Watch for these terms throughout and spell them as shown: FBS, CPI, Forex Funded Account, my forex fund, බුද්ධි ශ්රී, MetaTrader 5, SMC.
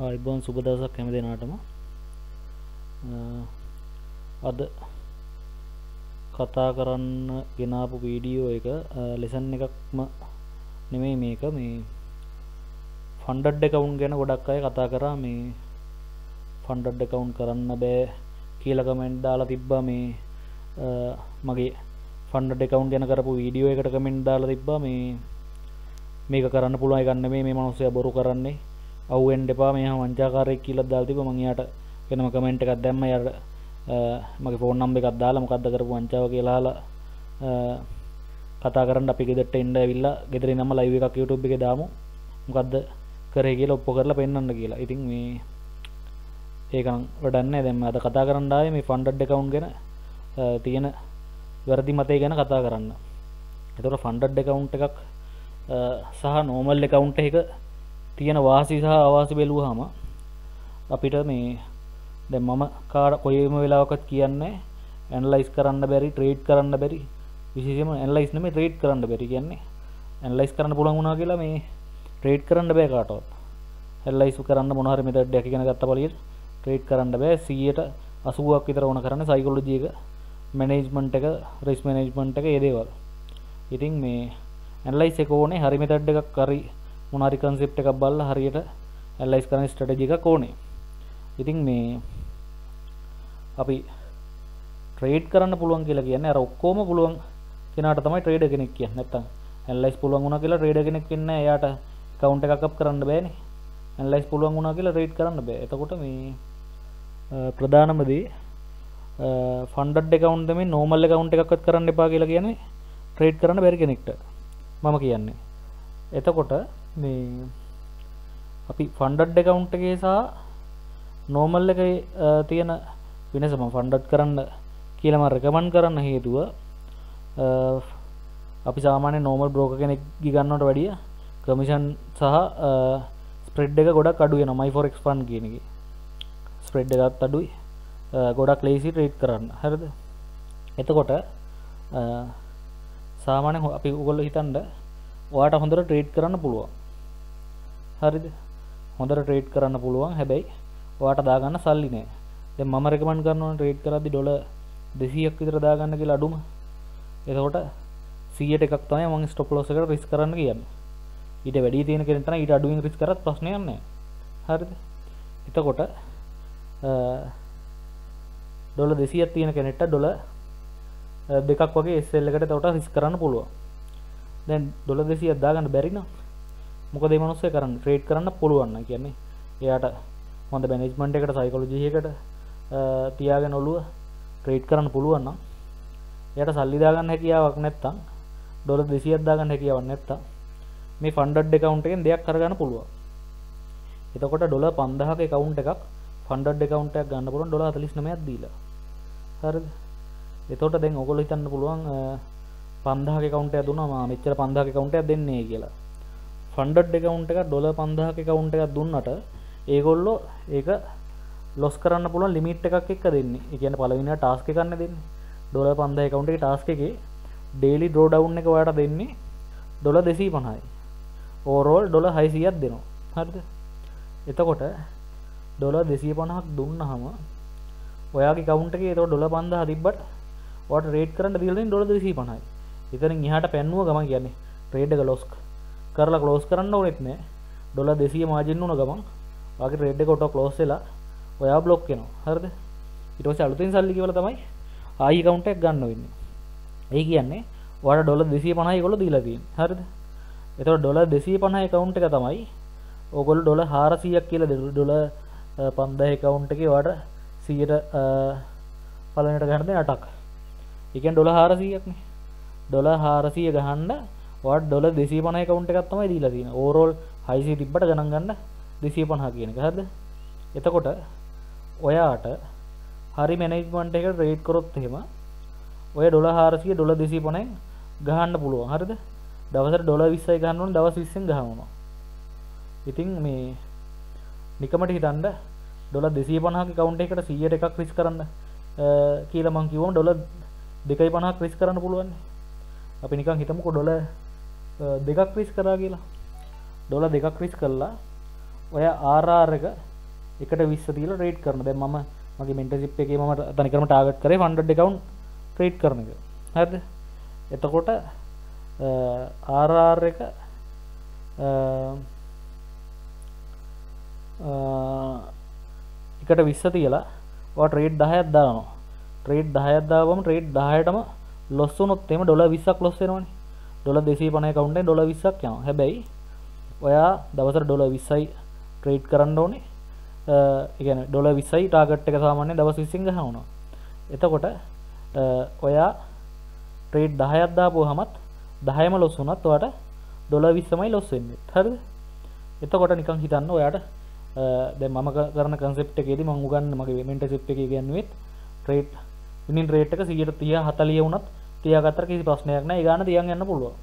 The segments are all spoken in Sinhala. ආයිබෝන් සුබ දවසක් හැම දිනාටම. අද කතා කරන්න ගෙනාපු වීඩියෝ එක ලෙසන් එකක්ම නෙමෙයි මේක. මේ ෆන්ඩඩ් account ගැන ගොඩක් අය කතා කරා. මේ ෆන්ඩඩ් account කරන්න බෑ කියලා කමෙන්ට් දාලා තිබ්බා. මේ මගේ ෆන්ඩඩ් account ගැන කරපු වීඩියෝ එකට කමෙන්ට් දාලා තිබ්බා මේ මේක කරන්න පුළුවන් එකක් නෙමෙයි, මේ මිනිස්සයා බොරු කරන්නේ, අවුෙන් දෙපා මෙයා වංචාකාරයෙක් කියලා දාලා තිබ්බා. මම එයාට වෙනම කමෙන්ට් එකක් දැම්මා. එයාට මගේ ෆෝන් නම්බර් එකක් දාලා මොකද්ද කරපු වංචාව කියලා අහලා කතා කරන්න අපි ගෙදරට එන්න ඇවිල්ලා ගෙදර ඉඳන්ම ලයිව් එකක් YouTube එකේ දාමු, මොකද්ද කරේ කියලා ඔප්පු කරලා පෙන්නන්න කියලා. ඉතින් මේ ඒකනම් වැඩක් නැහැ. දැන් මම අද කතා කරන්න ආවේ මේ ෆන්ඩඩ් account ගැන තියෙන වැරදි මතය ගැන කතා කරන්න. ඒතකොට ෆන්ඩඩ් account එකක් සහ normal account එකක තියෙන වාසි සහ අවාසි බැලුවාම අපිට මේ දැන් මම කොයිම වෙලාවකත් කියන්නේ ඇනලයිස් කරන්න බැරි, ට්‍රේඩ් කරන්න බැරි, විශේෂයෙන්ම ඇනලයිස් නෙමෙයි ට්‍රේඩ් කරන්න බැරි කියන්නේ. ඇනලයිස් කරන්න පුළුවන් වුණා කියලා මේ ට්‍රේඩ් කරන්න බෑ කාටවත්. ඇනලයිස් කරන්න මොන හරි මෙතඩ් එකක් ඉගෙන ගත්තා පළියට ට්‍රේඩ් කරන්න බෑ. 80% විතර ඕන කරන්නේ සයිකොලොජි එක, මැනේජ්මන්ට් එක, රිස්ක් මැනේජ්මන්ට් එක, ඒ දේවල්. ඉතින් මේ ඇනලයිස් එක ඕනේ හරි මෙතඩ් එකක් හරි මොනාරි concept එකක් බලලා හරියට ඇනලයිස් කරන strategy එකක් ඕනේ. ඉතින් මේ අපි trade කරන්න පුළුවන් කියලා කියන්නේ අර ඔක්කොම පුළුවන් කෙනාට තමයි trader කෙනෙක් කියන්නේ. නැත්තම් ඇනලයිස් පුළුවන් වුණා කියලා trader කෙනෙක් වෙන්නේ නැහැ. එයාට account එකක් up කරන්න බෑනේ. ඇනලයිස් පුළුවන් වුණා කියලා trade කරන්න බෑ. එතකොට මේ ප්‍රධානම දේ funded account දෙමේ normal account එකක්වත් කරන්න එපා කියලා කියන්නේ trade කරන්න බැරි කෙනෙක්ට මම කියන්නේ. එතකොට මේ අපි ෆන්ඩඩ් account එකේ සහ normal එකේ තියෙන වෙනස මම ෆන්ඩඩ් කරන්න කියලා මම රෙකමන්ඩ් කරන්න හේතුව අපි සාමාන්‍ය normal broker කෙනෙක් ගන්නවට වැඩිය commission සහ spread එක ගොඩක් අඩු වෙනවා. my forex fund කියන එකේ spread එකත් අඩුයි, ගොඩක් lazy trade කරන්න. හරිද? එතකොට සාමාන්‍ය අපි ඔයගොල්ලෝ හිතන්න ඔයාට හොඳට ට්‍රේඩ් කරන්න පුළුවන්. හරිද? හොඳට ට්‍රේඩ් කරන්න පුළුවන්. හැබැයි ඔයාට දාගන්න සල්ලි නෑ. දැන් මම රෙකමන්ඩ් කරනවා ට්‍රේඩ් කරද්දි ඩොලර් 200ක් විතර දාගන්න කියලා අඩුම. එතකොට 100ට එකක් තමයි මම ස්ටොප් ලොස් එකට රිස්ක් කරන්න කියන්නේ. ඊට වැඩි තියෙන කෙනෙක් තමයි ඊට අඩුවෙන් රිස්ක් කරත් ප්‍රශ්නයක් නෑ. හරිද? එතකොට ඩොලර් 200ක් තියෙන කෙනෙක්ට ඩොලර් 2ක් වගේ SL එකට එතකොට රිස්ක් කරන්න පුළුවන්. දැන් ඩොලර් 200ක් දාගන්න බැරි නම් මොකද මේ මිනිස්සු කරන්නේ? ට්‍රේඩ් කරන්න පුළුවන් නම් කියන්නේ එයාට හොඳ මැනේජ්මන්ට් එකකට, සයිකොලොජි එකකට තියාගෙන ඔළුව ට්‍රේඩ් කරන්න පුළුවන් නම් එයාට සල්ලි දාගන්න හැකියාවක් නැත්තම් ඩොලර් 200ක් දාගන්න හැකියාවක් නැත්තම් මේ ෆන්ඩඩ් account එකෙන් දෙයක් කරගන්න පුළුවන්. එතකොට ඩොලර් 5000ක account එකක් ෆන්ඩඩ් account එකක් ගන්න පුළුවන් ඩොලර් 49ක් දීලා. හරිද? එතකොට දැන් ඔයගොල්ලෝ හිතන්න පුළුවන් 5000ක account එකක් දුන්නා මම මෙච්චර 5000ක account එකක් දෙන්නේ කියලා. funded account එක ඩොලර් 5000ක account එකක් දුන්නට ඒගොල්ලෝ ඒක ලොස් කරන්න පුළුවන් limit එකක් එක්ක දෙන්නේ. ඒ කියන්නේ පළවෙනිම task එකක් නේ දෙන්නේ. ඩොලර් 5000 account එකේ task එකේ daily draw down එක ඔයාලට දෙන්නේ ඩොලර් 250යි. overall ඩොලර් 600ක් දෙනවා. හරිද? එතකොට ඩොලර් 250ක් දුන්නාම ඔයාගේ account එකේ ඒක ඩොලර් 5000 තිබ්බට ඔයාලට rate කරන්න දීලා දෙන්නේ ඩොලර් 250යි. ඉතින් එහාට පැන්නුව ගමන් කියන්නේ ට්‍රේඩ් එක ලොස් කරලා ක්ලෝස් කරන්න ඕනෙත් නෑ. ඩොලර් 200 මාජින් වුණ ගමන් වාගේ ට්‍රේඩ් එක ඔටෝ ක්ලෝස් වෙලා ඔයා බ්ලොක් වෙනවා. හරිද? ඊට පස්සේ අලුතෙන් සල්ලි කියලා තමයි ආයි account එකක් ගන්න වෙන්නේ. ඒ කියන්නේ ඔයාලා ඩොලර් 250 ඒගොල්ලෝ දීලා තියෙන්නේ. හරිද? එතකොට ඩොලර් 250 account එක තමයි ඕගොල්ලෝ ඩොලර් 400ක් කියලා දෙන ඩොලර් 5000 account එකේ ඔයාට 100ට පළවෙනිට ගන්න දෙන 8ක්. ඒ කියන්නේ ඩොලර් 400ක් නේ. ඩොලර් 400 ගහන්න ඔයාට ඩොලර් 250 account එකක් තමයි දීලා තියෙන්නේ. ඕවර්ඕල් 600 තිබ්බට ගණන් ගන්න 250 කියන එක. හරිද? එතකොට ඔයාට හරි මැනේජ්මන්ට් එකකට රේට් කරොත් එහෙම ඔය ඩොලර් 400 ඩොලර් 250 ගහන්න පුළුවන්. හරිද? දවසට ඩොලර් 20යි ගහන්න ඕන, දවස් 20ෙන් ගහනවා. ඉතින් මේ නිකමට හිතන්න ඩොලර් 250ක account එකකට 100ට එකක් රිස්ක් කරන්න කියලා මං කිව්වම ඩොලර් 250ක් රිස්ක් කරන්න පුළුවන්. අපි නිකන් හිතමුකෝ ඩොලර් 2ක් රිස්ක් කරා කියලා. ඩොලර් 2ක් රිස්ක් කළා ඔයා RR එක එකට 20 තියලා ට්‍රේඩ් කරනවා. දැන් මම මගේ මෙන්ටර්ෂිප් එකේ මම තනිකරම ටාගට් කරේ ෆන්ඩඩ් account ට්‍රේඩ් කරන එක. හරිද? එතකොට RR එක එකට 20 තියලා ඔයා ට්‍රේඩ් 10ක් දානවා. ට්‍රේඩ් 10ක් දාවම ට්‍රේඩ් 10ටම ලොස් වුණොත් එහෙම ඩොලර් 20ක් ලොස් වෙනවනේ. ඩොලර් 250 account එකෙන් ඩොලර් 20ක් යනවා. හැබැයි ඔයා දවසට ඩොලර් 20යි ට්‍රේඩ් කරන්න ඕනේ. ඒ කියන්නේ ඩොලර් 20යි ටාගට් එක සාමාන්‍යයෙන් දවස් 20කින් ගහනවා. එතකොට ඔයා ට්‍රේඩ් 10ක් දාපුවාමත් 10ම ලොස් වුණත් ඔයාට ඩොලර් 20මයි ලොස් වෙන්නේ. හරිද? එතකොට නිකන් හිතන්න ඔයාට දැන් මම කරන concept එකේදී මම උගන්වන්නේ මගේ mentorship එකේ කියන්නේ trade winning rate එක 130 40 වුණත් 30 ගත්තර කිසි ප්‍රශ්නයක් නැහැ. ඒ ගාන තියන් යන්න පුළුවන්.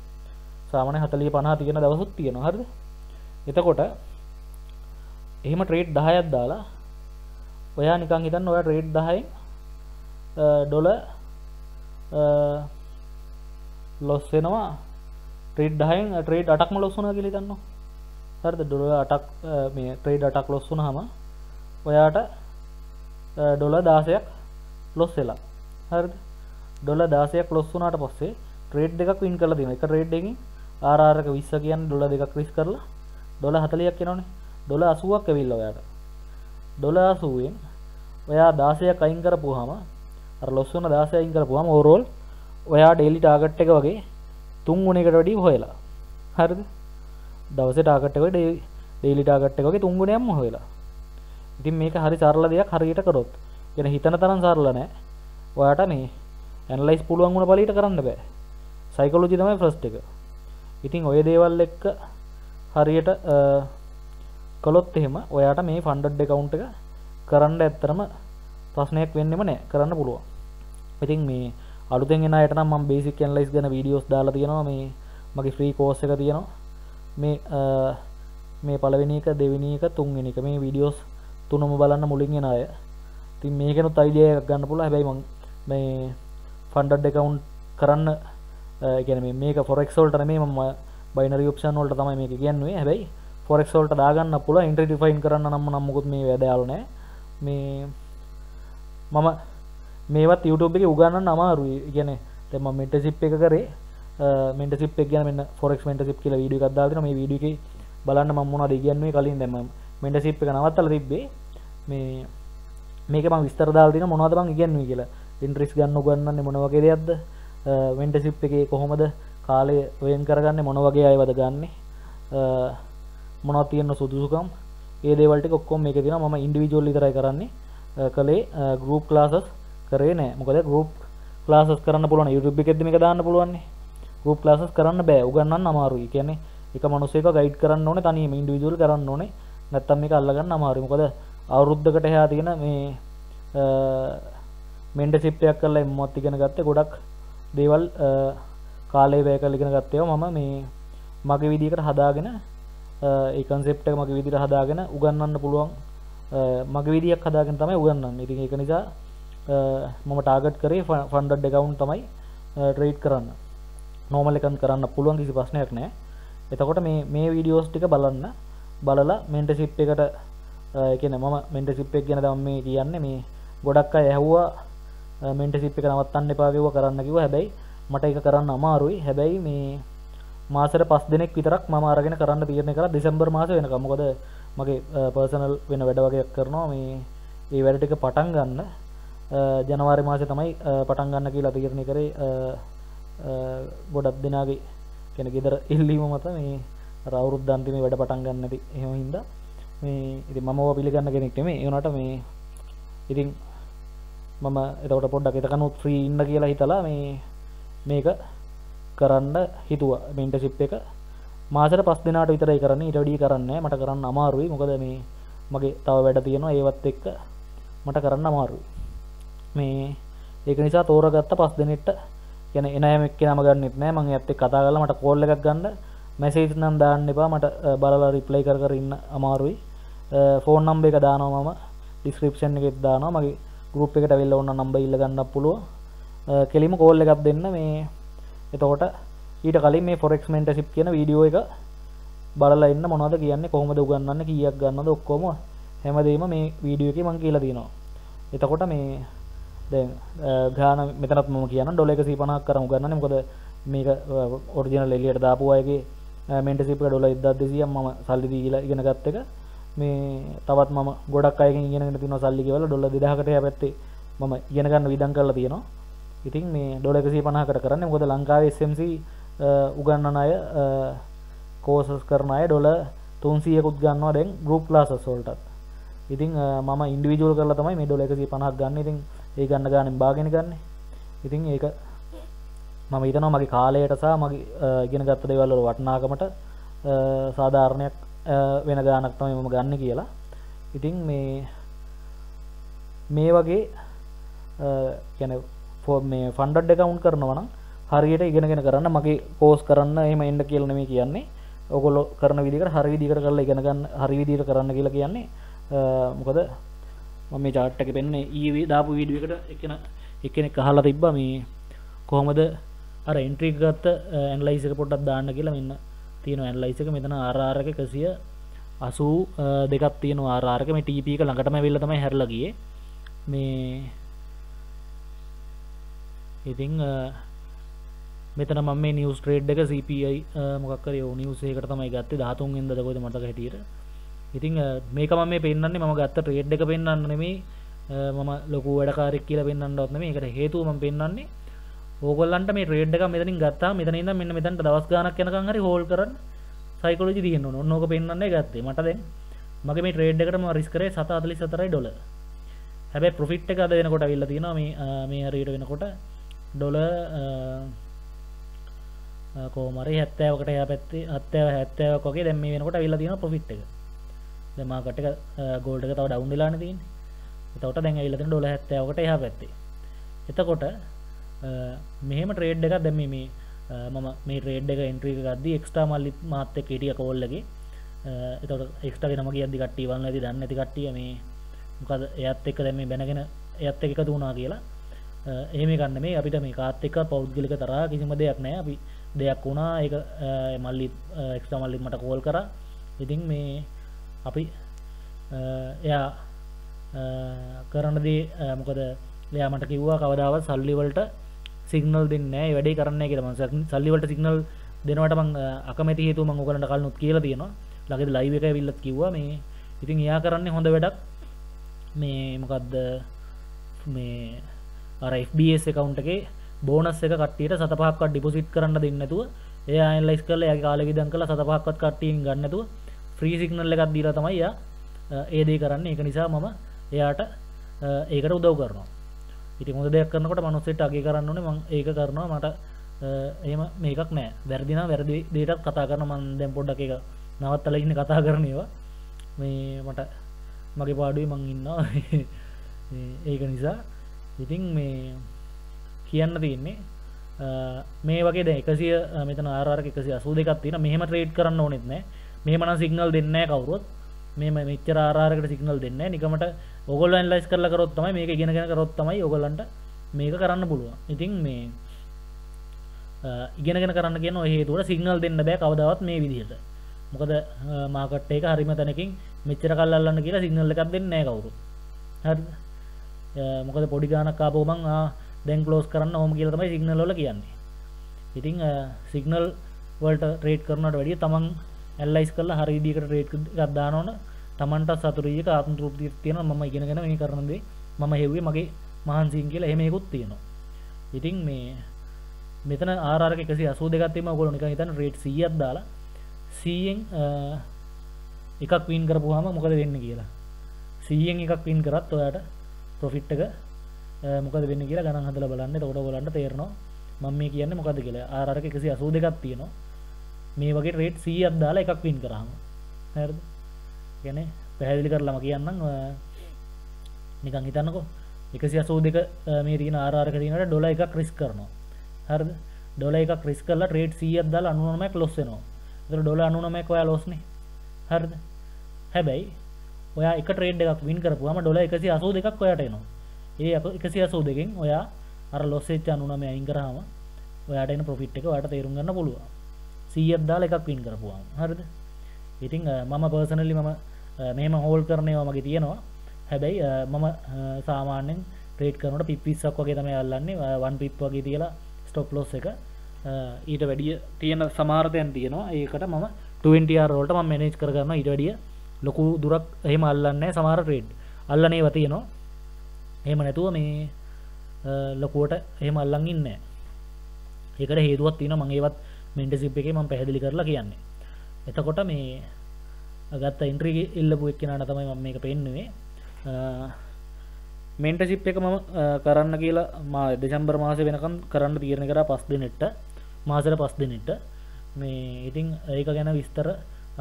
සාමාන්‍යයෙන් 40 50 තියෙන දවසුත් තියෙනවා. හරිද? එතකොට එහෙම ට්‍රේඩ් 10ක් දාලා ඔයා නිකන් හිතන්න ඔයා ට්‍රේඩ් 10න් ඩොලර් ලොස් වෙනවා ට්‍රේඩ් 10න් ට්‍රේඩ් 8ක්ම ලොස් වුණා කියලා හිතන්න. හරිද? ඩොලර් 8ක් මේ ට්‍රේඩ් 8ක් ලොස් වුණාම ඔයාට ඩොලර් 16ක් ලොස් වෙලා. හරිද? ඩොලර් 16ක් ලොස් වුණාට පස්සේ ට්‍රේඩ් දෙකක් වින් කරලා දෙනවා. එක ට්‍රේඩ් එකකින් RR එක 20 කියන්නේ ඩොලර් දෙකක් රිස්ක් කරලා ඩොලර් 40ක් එනවනේ. ඩොලර් 80ක් ඇවිල්ලා ඔයාට. ඩොලර් 80ෙන් ඔයා 16ක් අයින් කරපුවාම අර ලොස් වුණ 16 අයින් කරපුවාම ඕවරෝල් ඔයා ඩේලි ටාගට් එක වගේ 3 ගුණයකට වැඩිය හොයලා. හරිද? දවසේ ටාගට් එක වගේ ඩේලි ටාගට් එක වගේ 3 ගුණයක්ම හොයලා. ඉතින් මේක හරි සරල දෙයක් හරියට කරොත්. කියන හිතන තරම් සරල නෑ. ඔයාට මේ ඇනලයිස් පුළුවන් වුණ බලයට කරන්න බෑ. සයිකොලොජි තමයි ෆස්ට් එක. ඉතින් ඔය දේවල් එක්ක හරියට කළොත් එහෙම ඔයාට මේ ෆන්ඩඩ් account එක කරන්න ඇත්තටම ප්‍රශ්නයක් වෙන්නෙම නෑ. කරන්න පුළුවන්. ඉතින් මේ අලුතෙන් එන අයට නම් මම බේසික් ඇනලයිස් ගැන වීඩියෝස් දාලා තියෙනවා. මේ මගේ ෆ්‍රී කෝස් එක තියෙනවා. මේ පළවෙනි එක, දෙවෙනි එක, තුන්වෙනි එක මේ වීඩියෝස් තුනම බලන්න මුලින් එන අය. ඉතින් මේකෙනුත් අයිඩියා එකක් ගන්න පුළුවන්. හැබැයි මම මේ ෆන්ඩඩ් account කරන්න ඒ කියන්නේ මේක forex වලට නෙමෙයි මම binary option වලට තමයි මේක කියන්නේ. හැබැයි forex වලට දාගන්න පුළුවන්. entry define කරන්න නම් මොකුත් මේ වැඩයලු නැහැ. මේ මම මේවත් YouTube එකේ උගන්වන්න අමාරුයි. කියන්නේ දැන් මම mentorship එක කරේ. mentorship එක ගැන මෙන්න forex mentorship කියලා වීඩියෝ එකක් දාලා දෙනවා. මේ වීඩියෝ එකේ බලන්න මම මොනවද කියන්නේ කලින්. දැන් මම mentorship එක නවත්තලා තිබ්බේ. මේ මේක මම විස්තර දාලා දෙනවා මොනවද මම කියන්නේ කියලා. interest ගන්න උගන්වන්නේ මොන වගේ දෙයක්ද? mentorship එකේ කොහොමද කාලය වෙන් කරගන්නේ? මොන වගේ අයවද ගන්නේ? මොනවද තියෙන සුදුසුකම්? ඒ දේවල් ටික ඔක්කොම මේකේ තියෙනවා. මම ඉන්ඩිවිජුවල් විතරයි කරන්නේ. කලේ group classes කරේ නැහැ. මොකද group classes කරන්න පුළුවන් YouTube එකෙද්දි මේක දාන්න පුළුවන් නේ. group classes කරන්න බෑ. උගන්වන්න අමාරුයි. කියන්නේ එක මිනිහෙක්ව ගයිඩ් කරන්න ඕනේ තනියම ඉන්ඩිවිජුවල් කරන්න ඕනේ. නැත්තම් මේක අල්ලගන්න අමාරුයි. මොකද අවුරුද්දකට එහා තියෙන මේ mentorship එකක් කරලා මමත් ඉගෙන ගත්තේ ගොඩක් දේවල් කාලේ වැය කරලා ඉගෙන ගත්ත ඒවා මම මේ මගේ විදිහකට හදාගෙන ඒ concept එක මගේ විදිහට හදාගෙන උගන්වන්න පුළුවන්. මගේ විදියක් හදාගෙන තමයි උගන්වන්නේ. ඉතින් ඒක නිසා මම ටාගට් කරේ funded account තමයි trade කරන්න. normal account කරන්න පුළුවන් කිසි ප්‍රශ්නයක් නැහැ. එතකොට මේ videos ටික බලන්න. බලලා mentorship එකට ඒ කියන්නේ මම mentorship එක ගැන දැන් මේ කියන්නේ මේ ගොඩක් අය ඇහුවා mentorship එක නවත්තන්න එපා කිව්වා කරන්න කිව්වා. හැබැයි මට ඒක කරන්න අමාරුයි. හැබැයි මේ මාසෙට 5 දිනක් විතරක් මම අරගෙන කරන්න තීරණය කරා දෙසැම්බර් මාසෙ වෙනකම්. මොකද මගේ පර්සනල් වෙන වැඩ වගේක් කරනවා. මේ ඒ වැඩ ටික පටන් ගන්න ජනවාරි මාසෙ තමයි පටන් ගන්න කියලා තීරණය කරේ. ගොඩක් දිනාගේ කියන්නේ ගෙදර ඉල්ලීම මත මේ අර අවුරුද්ද අන්තිමේ වැඩ පටන් ගන්න නැති එහෙම හින්දා මේ ඉතින් මම ඕවා පිළිගන්න කෙනෙක් නෙමෙයි. ඒ වුණාට මේ ඉතින් මම එතකොට පොඩ්ඩක් එතකනොත් ෆ්‍රී ඉන්න කියලා හිතලා මේ මේක කරන්න හිතුවා. mentorship එක මාසෙට 5 දිනකට විතරයි කරන්නේ. ඊට වැඩි කරන්නේ මට කරන්න අමාරුයි. මොකද මේ මගේ තව වැඩ තියෙනවා. ඒවත් එක්ක මට කරන්න අමාරුයි. මේ ඒක නිසා තෝරගත්ත 5 දිනෙට يعني එන අයම එක්කම ගන්නෙත් නෑ. මම එයත් එක්ක කතා කරලා මට කෝල් එකක් ගන්න මැසේජ් නම් දාන්න එපා. මට බලලා රිප්ලයි කර ඉන්න අමාරුයි. ෆෝන් නම්බර් එක දානවා මම description එකෙත් දානවා. මගේ group එකට ඇවිල්ලා ඕන නම්බර් ඉල්ල ගන්නත් පුළුවන්. කෙලිම කෝල් එකක් දෙන්න මේ. එතකොට ඊට කලින් මේ forex mentorship කියන වීඩියෝ එක බලලා ඉන්න මොනවද කියන්නේ කොහොමද උගන්වන්නේ කීයක් ගන්නවද ඔක්කොම හැමදේම මේ වීඩියෝ එකේ මම කියලා දෙනවා. එතකොට මේ දැන් ගාන මෙතනත් මම කියනවා ඩොලර් 150ක් කරමු ගන්නනේ. මොකද මේක ඔරිජිනල් එලියට දාපු අයගේ මෙන්ටර්ෂිප් එක ඩොලර් 1200ක් මම සල්ලි දීලා ඉගෙන ගත්ත එක. මේ තවත් මම ගොඩක් අයගෙන් ඉගෙනගෙන තියෙනවා සල්ලි කියලා ඩොලර් 2000කට හැපැත්තේ මම ඉගෙන ගන්න විදන් කරලා තියෙනවා. ඉතින් මේ ඩොලර් 150කට කරන්නේ මොකද ලංකාවේ SMC උගන්වන අය කෝසස් කරන අය ඩොලර් 300කුත් ගන්නවා දැන් group classes වලටත්. ඉතින් මම ඉන්ඩිවිජුවල් කරලා තමයි මේ ඩොලර් 150ක් ගන්න. ඉතින් ඒ ගන්න ගානෙන් බාගෙන ගන්න. ඉතින් ඒක මම හිතනවා මගේ කාලයට සහ මගේ ඉගෙනගත්ත දේවල් වල වටිනාකමට සාධාරණයක් වෙන ගානක් තමයි මම ගන්න කියලා. ඉතින් මේ වගේ කියන්නේ ෆන්ඩඩ් account කරනවා නම් හරියට ඉගෙනගෙන කරන්න, මගේ කෝස් කරන්න එහෙම එන්න කියලා නෙමෙයි කියන්නේ. ඔයගොල්ලෝ කරන විදිහකට හරි විදිහකට කරලා ඉගෙන ගන්න, හරි විදිහට කරන්න කියලා කියන්නේ. මොකද මම මේ chart එකේ පෙන්නේ ඊයේ දාපු වීඩියෝ එකට එක්කෙනෙක් අහලා තිබ්බා මේ කොහොමද අර entry එක ගත්ත analyze එක පොඩ්ඩක් දාන්න කියලා. මෙන්න තියෙනවා analyze එක. මෙතන RR එක 182ක් තියෙනවා. RR එක මේ TP එක ළඟටම ඇවිල්ලා තමයි හැරලා ගියේ මේ. ඉතින් මෙතන මම මේ news trade එක CPI මොකක් කරේ ඔය news එකකට තමයි ගත්තේ 13 වෙනිදාද කොහෙද මතක හැටියට. ඉතින් මේක මම මේ පෙන්නන්නේ මම ගත්ත ට්‍රේඩ් එක පෙන්නන්න නෙමෙයි, මම ලොකු වැඩකාරයෙක් කියලා පෙන්නන්නවත් නෙමෙයි. ඒකට හේතුව මම පෙන්නන්නේ ඕගොල්ලන්ට මේ ට්‍රේඩ් එක මෙතනින් ගත්තාම මෙතන ඉඳන් මෙන්න මෙතනට දවස් ගාණක් යනකම් හරි හෝල්ඩ් කරන්න සයිකොලොජි තියෙන්න ඕන. ඕක පෙන්නන්නේ ගත්තේ මට. දැන් මගේ මේ ට්‍රේඩ් එකට මම රිස්ක් කරේ 744යි ඩොලර්. හැබැයි ප්‍රොෆිට් එක අද වෙනකොට අවිල්ල තියෙනවා මේ හරියට වෙනකොට ඩොලර් කොහොම හරි 70කට එහා පැත්තේ 70ක් වගේ දැන් මේ වෙනකොට අවිල්ල තියෙනවා ප්‍රොෆිට් එක. දැන් මාකට් එක gold එක තව down වෙලානේ තියෙන්නේ. එතකොට දැන් ඇවිල්ලා තියෙන ඩොලර් 70කට එහා පැත්තේ. එතකොට මෙහෙම trade එකක් දැන් මේ මම මේ trade එක entry එක ගද්දී extra මල්ලිත් මාත් එක්ක හිටියා call එකේ. එතකොට extra ගෙනම ගියද්දි කට්ටිය වන්න ඇති දන්නේ නැති කට්ටිය මේ මොකද එයාත් එක්ක දැන් මේ බැනගෙන එයාත් එක්ක එකතු වුණා කියලා. එහෙම ගන්න මේ අපිට මේ කාත් එක්ක පෞද්ගලික තරහ කිසිම දෙයක් නැහැ. අපි දෙයක් වුණා ඒක මල්ලිත් extra මල්ලිත් මට call කරා. ඉතින් මේ අපි එයා කරනදී මොකද එයා මට කිව්වා කවදාවත් සල්ලි වලට සිග්නල් දෙන්නේ නැහැ, ඒ වැඩේ කරන්නේ නැහැ කියලා. මම සල්ලි වලට සිග්නල් දෙනවට මම අකමැති හේතුව මම ඔයගලන්ට කලිනුත් කියලා තියෙනවා. ළඟදී ලයිව් එකේ ඇවිල්ලත් කිව්වා මේ. ඉතින් එයා කරන්නේ හොඳ වැඩක් මේ මොකද්ද මේ අර FBS account එකේ බෝනස් එක කට්ටියට 7-5ක්වත් ඩිපොසිට් කරන්න දෙන්නේ නැතුව එයා ඇනලයිස් කරලා එයාගේ කාලෙ විදන් කරලා 7-5ක්වත් කට්ටියෙන් ගන්න නැතුව ෆ්‍රී සිග්නල් එකක් දීලා තමයි එයා ඒ දේ කරන්නේ. ඒක නිසා මම එයාට ඒකට උදව් කරනවා. ඉතින් හොඳ දෙයක් කරනකොට මනුස්සයෙක්ට අගේ කරන්න ඕනේ. මම ඒක කරනවා. මට එහෙම මේකක් නෑ. වැරදි නම් වැරදි දෙයකට කතා කරන මම දැන් පොඩ්ඩක් ඒක නවත්තලා ඉන්නේ කතා කරන ඒවා. මේ මට මගේ පාඩුවේ මම ඉන්නවා. ඒක නිසා ඉතින් මේ කියන්න තියෙන්නේ මේ වගේ දැන් 100 මෙතන RR එක 182ක් තියෙනවා. මෙහෙම ට්‍රේඩ් කරන්න ඕනෙත් නෑ. මෙහෙම නම් සිග්නල් දෙන්නේ නැහැ කවුරුත්. මෙහෙම මෙච්චර RR එකට සිග්නල් දෙන්නේ නැහැ. නිකමට ඕගොල්ලෝ ඇනලයිස් කරලා කරොත් තමයි මේක ඉගෙනගෙන කරොත් තමයි ඕගොල්ලන්ට මේක කරන්න පුළුවන්. ඉතින් මේ ඉගෙනගෙන කරන්න කියන ඔය හේතුවට සිග්නල් දෙන්න බෑ කවදාවත් මේ විදිහට. මොකද මාකට් එක හරිම තැනකින් මෙච්චර කල් අල්ලන්න කියලා සිග්නල් එකක් දෙන්නේ නැහැ කවුරුත්. හරිද? මොකද පොඩි ගානක් ආපහු මං දැන් ක්ලෝස් කරන්න ඕම කියලා තමයි සිග්නල් වල කියන්නේ. ඉතින් සිග්නල් වලට ට්‍රේඩ් කරනවට වැඩිය තමන් ඇනලයිස් කරලා හරි විදිහකට රේට් එකක් දානවන තමන්ට සතුටුයි, ආත්ම තෘප්තියක් තියෙනවා. මම ඉගෙනගෙන මේ කරන දේ මම හෙව්වේ මගේ මහන්සියෙන් කියලා එහෙම එකක් තියෙනවා. ඉතින් මේ මෙතන RR එක 182ක් තියෙනවා. ඔයගොල්ලෝ නිකන් හිතන්න රේට් 100ක් දාලා 100න් එකක් වින් කරපුවාම මොකද වෙන්නේ කියලා. 100න් එකක් වින් කරත් ඔයාට ප්‍රොෆිට් එක මොකද වෙන්නේ කියලා ගණන් හදලා බලන්න. එතකොට ඔයගොල්ලන්ට තේරෙනවා මම මේ කියන්නේ මොකද්ද කියලා. RR එක 182ක් තියෙනවා. මේ වගේ රේට් 100ක් දාලා එකක් වින් කරාම හරිද? කියන්නේ පැහැදිලි කරලාම කියන්නම්. නිකන් හිතන්නකෝ 182 මේ තියෙන RR එක තියෙනකොට ඩොලර් එකක් රිස්ක් කරනවා. හරිද? ඩොලර් එකක් රිස්ක් කරලා රේට් 100ක් දාලා 99ක් ලොස් වෙනවා. ඒතර ඩොලර් 99ක් ඔයා ලොස්නේ. හරිද? හැබැයි ඔයා එක ට්‍රේඩ් එකක් වින් කරපුවාම ඩොලර් 182ක් ඔයාට එනවා. ඒ 182න් ඔයා අර ලොස් වෙච්ච 99 අයින් කරාම ඔයාට එන ප්‍රොෆිට් එක ඔයාට තේරුම් ගන්න පුළුවන්. 100ක් දාලා එකක් වින් කරපුවාම. හරිද? ඉතින් මම පර්සනලි මම मेहम होल्ड करने वाला मगे තියෙනවා හැබැයි මම සාමාන්‍යයෙන් ට්‍රේඩ් කරනකොට පිප් 20ක් වගේ තමයි අල්ලන්නේ 1 පිප් වගේ තියලා ස්ටොප් ලොස් එක ඊට වැඩිය තියෙන සමහර දයන් තියෙනවා ඒකට මම 20R වලට මම මැනේජ් කර ගන්නවා ඊට වැඩිය ලොකු දුරක් එහෙම අල්ලන්නේ නැහැ සමහර ට්‍රේඩ් අල්ලන ඒවා තියෙනවා එහෙම නැතුව මේ ලොකුවට එහෙම අල්ලන් ඉන්නේ නැහැ ඒකට හේතුවක් තියෙනවා මම ඒවත් මෙන්ටර්ෂිප් එකේ මම පැහැදිලි කරලා කියන්නේ එතකොට මේ ගත්ත එන්ට්‍රි ඉල්ලපු එක්කෙනාට තමයි මම මේක පෙන්නුවේ මෙන්ටර්ෂිප් එක මම කරන්න කියලා මා දෙසැම්බර් මාසේ වෙනකන් කරන්න තීරණය කරා 5 දිනෙට මාසෙට 5 දිනෙට මේ ඉතින් ඒක ගැන විස්තර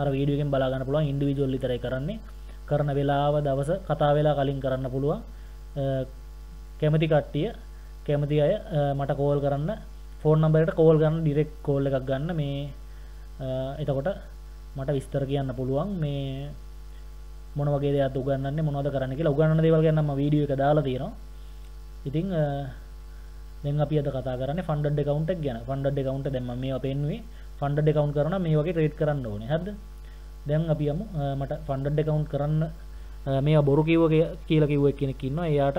අර වීඩියෝ එකෙන් බලා ගන්න පුළුවන් ඉන්ඩිවිජුවල් විතරයි කරන්නේ කරන වෙලාව දවස කතා වෙලා කලින් කරන්න පුළුවන් කැමති කට්ටිය කැමති අය මට කෝල් කරන්න ෆෝන් නම්බර් එකට කෝල් ගන්න ඩිරෙක්ට් කෝල් එකක් ගන්න මේ එතකොට මට විස්තර කියන්න පුළුවන් මේ මොන වගේ දේවල් උගන්වන්නේ මොනවද කරන්න කියලා උගන්වන දේවල් ගැන මම වීඩියෝ එක දාලා තියෙනවා. ඉතින් දැන් අපි අද කතා කරන්නේ ෆන්ඩඩ් account එක ගැන. ෆන්ඩඩ් account දැන් මම මේවා පෙන්නුවේ ෆන්ඩඩ් account කරනවා මේ වගේ ට්‍රේඩ් කරන්න ඕනේ. හරිද? දැන් අපි යමු මට ෆන්ඩඩ් account කරන්න මේවා බොරු කිව්ව කියලා කිව්ව කෙනෙක් ඉන්නවා. එයාට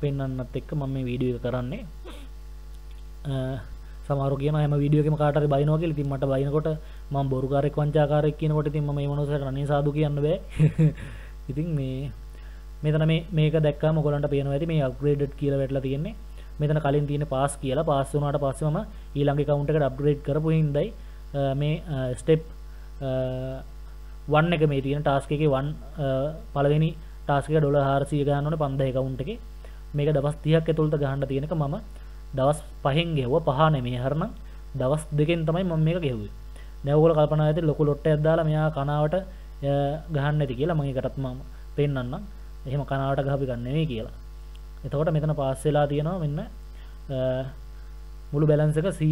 පෙන්වන්නත් එක්ක මම මේ වීඩියෝ එක කරන්නේ. සමහරු කියනවා හැම වීඩියෝ එකෙම කාට හරි බයිනවා කියලා. ඉතින් මට බයිනකොට මම බොරුකාරයෙක් වංචාකාරයෙක් කියනකොට ඉතින් මම මේ මොනසකට අනේ සාදු කියන්න බෑ. ඉතින් මේ මෙතන මේ මේක දැක්කම ඔයගලන්ට පේනවා ඇති මේ අප්ග්‍රේඩඩ් කියලා වැටලා තියෙන්නේ. මෙතන කලින් තියෙන පාස් කියලා පාස් වුණාට පස්සේ මම ඊළඟ account එකට අප්ග්‍රේඩ් කරපු හිඳයි මේ step 1 එක මේ තියෙන task එකේ 1 පළවෙනි task එක $400 ගන්න ඕනේ 5000 account එකේ. මේක දවස් 30ක් ඇතුළත ගහන්න තියෙනක මම දවස් 5න් ගෙවුවා පහ නෙමෙයි හරනම් දවස් 2කින් තමයි මම මේක ගෙවුවේ. දැන් ඔයගොල්ලෝ කල්පනා කරලා ලොකු ලොට්ටයක් දාලා මෙයා කනාවට ගහන්න ඇති කියලා මම ඒකටත් මම පෙන්නන්නම්. එහෙම කනාවට ගහපි ගන්න නෙමෙයි කියලා. එතකොට මෙතන පාස් වෙලා තියෙනවා මෙන්න මුළු බැලන්ස් එක 100ට